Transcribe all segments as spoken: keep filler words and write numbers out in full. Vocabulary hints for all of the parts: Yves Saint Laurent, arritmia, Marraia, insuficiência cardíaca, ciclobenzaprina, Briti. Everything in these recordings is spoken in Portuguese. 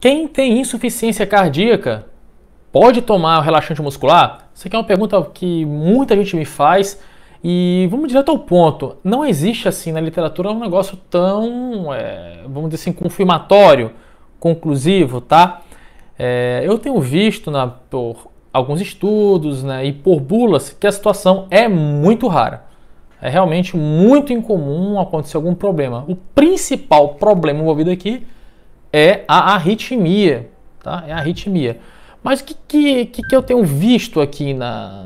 Quem tem insuficiência cardíaca pode tomar o relaxante muscular? Isso aqui é uma pergunta que muita gente me faz e vamos direto ao ponto. Não existe assim na literatura um negócio tão, é, vamos dizer assim, confirmatório, conclusivo, tá? É, eu tenho visto na, por alguns estudos, né, e por bulas que a situação é muito rara. É realmente muito incomum acontecer algum problema. O principal problema envolvido aqui é a arritmia, tá? É a arritmia. Mas o que, que, que eu tenho visto aqui na,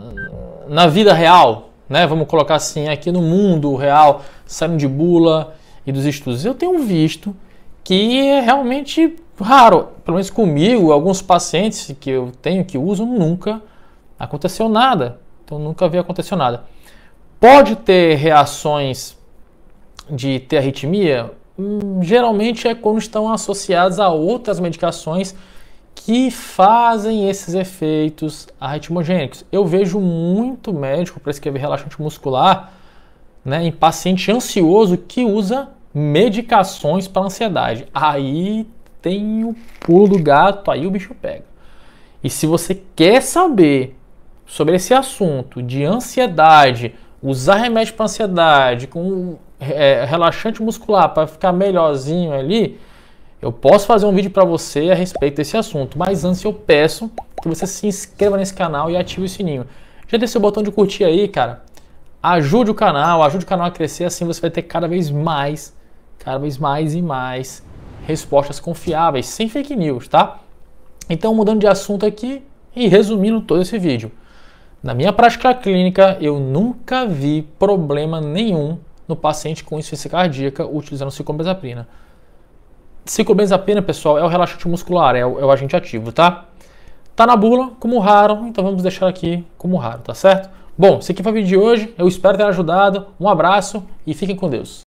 na vida real, né? Vamos colocar assim, aqui no mundo real, saindo de bula e dos estudos. Eu tenho visto que é realmente raro, pelo menos comigo, alguns pacientes que eu tenho, que usam, nunca aconteceu nada. Então nunca vi acontecer nada. Pode ter reações de ter arritmia? Geralmente é quando estão associadas a outras medicações que fazem esses efeitos arritmogênicos. Eu vejo muito médico para prescrever relaxante muscular, né, em paciente ansioso que usa medicações para ansiedade. Aí tem o pulo do gato, aí o bicho pega. E se você quer saber sobre esse assunto de ansiedade, usar remédio para ansiedade com É, relaxante muscular para ficar melhorzinho ali, eu posso fazer um vídeo para você a respeito desse assunto, mas antes eu peço que você se inscreva nesse canal e ative o sininho. Já deixa o botão de curtir aí, cara, ajude o canal, ajude o canal a crescer, assim você vai ter cada vez mais, cada vez mais e mais respostas confiáveis, sem fake news, tá? Então, mudando de assunto aqui e resumindo todo esse vídeo. Na minha prática clínica, eu nunca vi problema nenhum no paciente com insuficiência cardíaca utilizando ciclobenzaprina. Ciclobenzaprina, pessoal, é o relaxante muscular, é o, é o agente ativo, tá? Tá na bula como raro, então vamos deixar aqui como raro, tá certo? Bom, esse aqui foi o vídeo de hoje, eu espero ter ajudado, um abraço e fiquem com Deus.